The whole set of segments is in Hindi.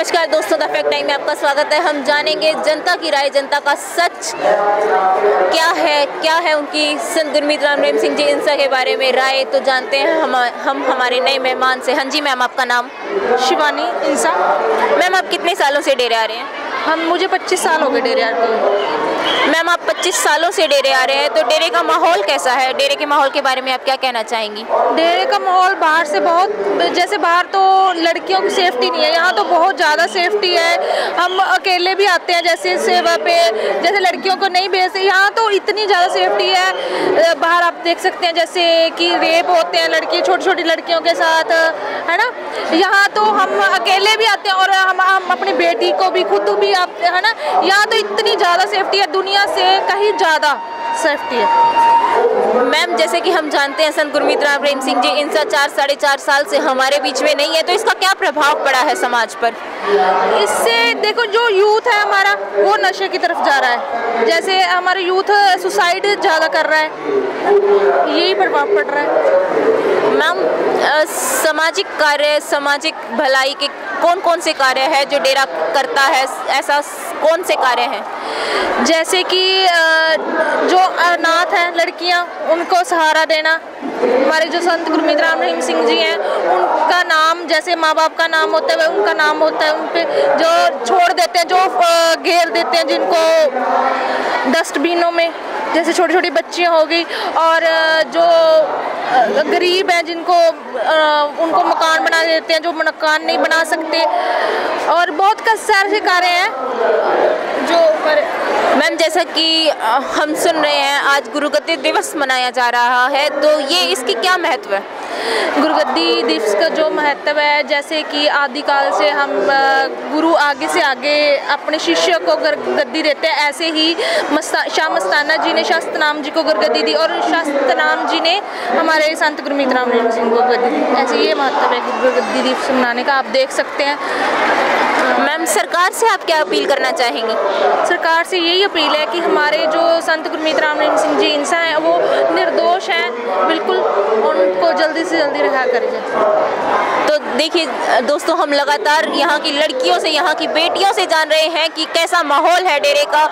नमस्कार दोस्तों, द फैक्ट टाइम में आपका स्वागत है। हम जानेंगे जनता की राय, जनता का सच क्या है उनकी संत गुरमीत राम रहीम सिंह जी इंसा के बारे में राय। तो जानते हैं हम हमारे नए मेहमान से। हाँ जी मैम, आपका नाम? शिवानी इंसा। मैम आप कितने सालों से डेरे आ रहे हैं? हम मुझे 25 साल हो गए डेरे आते हैं। मैम आप 25 सालों से डेरे आ रहे हैं, तो डेरे का माहौल कैसा है? डेरे के माहौल के बारे में आप क्या कहना चाहेंगी? डेरे का माहौल बाहर से बहुत, जैसे बाहर तो लड़कियों की सेफ्टी नहीं है, यहाँ तो बहुत ज़्यादा सेफ्टी है। हम अकेले भी आते हैं जैसे सेवा पे, जैसे लड़कियों को नहीं भेजते, यहाँ तो इतनी ज़्यादा सेफ्टी है। बाहर आप देख सकते हैं जैसे कि रेप होते हैं लड़की, छोटी छोटी लड़कियों के साथ, है ना। यहाँ तो हम अकेले भी आते हैं और हम अपनी बेटी को भी, खुद भी आते हैं, है ना। यहाँ तो इतनी ज़्यादा सेफ्टी है, दुनिया से कहीं ज़्यादा सेफ्टी है। मैम जैसे कि हम जानते हैं संत गुरमीत राम रहीम सिंह जी इंसा 4-4.5 साल से हमारे बीच में नहीं है, तो इसका क्या प्रभाव पड़ा है समाज पर? इससे देखो जो यूथ है हमारा वो नशे की तरफ जा रहा है, जैसे हमारा यूथ सुसाइड ज़्यादा कर रहा है, यही प्रभाव पड़ रहा है। मैम सामाजिक कार्य, सामाजिक भलाई के कौन कौन से कार्य है जो डेरा करता है, ऐसा कौन से कार्य हैं? जैसे कि जो अनाथ हैं लड़कियां, उनको सहारा देना। हमारे जो संत गुरमीत राम रहीम सिंह जी हैं, उनका नाम जैसे माँ बाप का नाम होता है, उनका नाम होता है उन पर, जो छोड़ देते हैं, जो घेर देते हैं जिनको डस्टबिनों में, जैसे छोटी छोटी बच्चियाँ हो गई, और जो गरीब हैं जिनको उनको मकान बना देते हैं जो मकान नहीं बना सकते, और बहुत सारे कार्य हैं जो। मैम जैसा कि हम सुन रहे हैं आज गुरुगद्दी दिवस मनाया जा रहा है, तो ये इसकी क्या महत्व है? गुरुगद्दी दिवस का जो महत्व है, जैसे कि आदिकाल से हम गुरु आगे से आगे अपने शिष्य को गुरुगद्दी देते हैं, ऐसे ही शाह मस्ताना जी ने शाह सतनाम जी को गुरुगद्दी दी, और शाह सतनाम जी ने हमारे संत गुरमीत राम रहीम सिंह को गुरुगद्दी दी, ऐसे ये महत्व है गुरुगद्दी दिवस मनाने का। आप देख सकते हैं। मैम सरकार से आप क्या अपील करना चाहेंगी? सरकार से यही अपील है कि हमारे जो संत गुरमीत राम रहीम सिंह जी इंसा हैं वो निर्दोष हैं बिल्कुल, उनको जल्दी से जल्दी रिहा करें। तो देखिए दोस्तों, हम लगातार यहाँ की लड़कियों से, यहाँ की बेटियों से जान रहे हैं कि कैसा माहौल है डेरे का,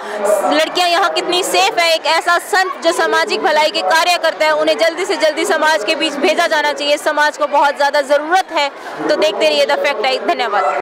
लड़कियाँ यहाँ कितनी सेफ है। एक ऐसा संत जो सामाजिक भलाई के कार्य करता है, उन्हें जल्दी से जल्दी समाज के बीच भेजा जाना चाहिए, समाज को बहुत ज़्यादा ज़रूरत है। तो देखते रहिए द फैक्ट आई। धन्यवाद।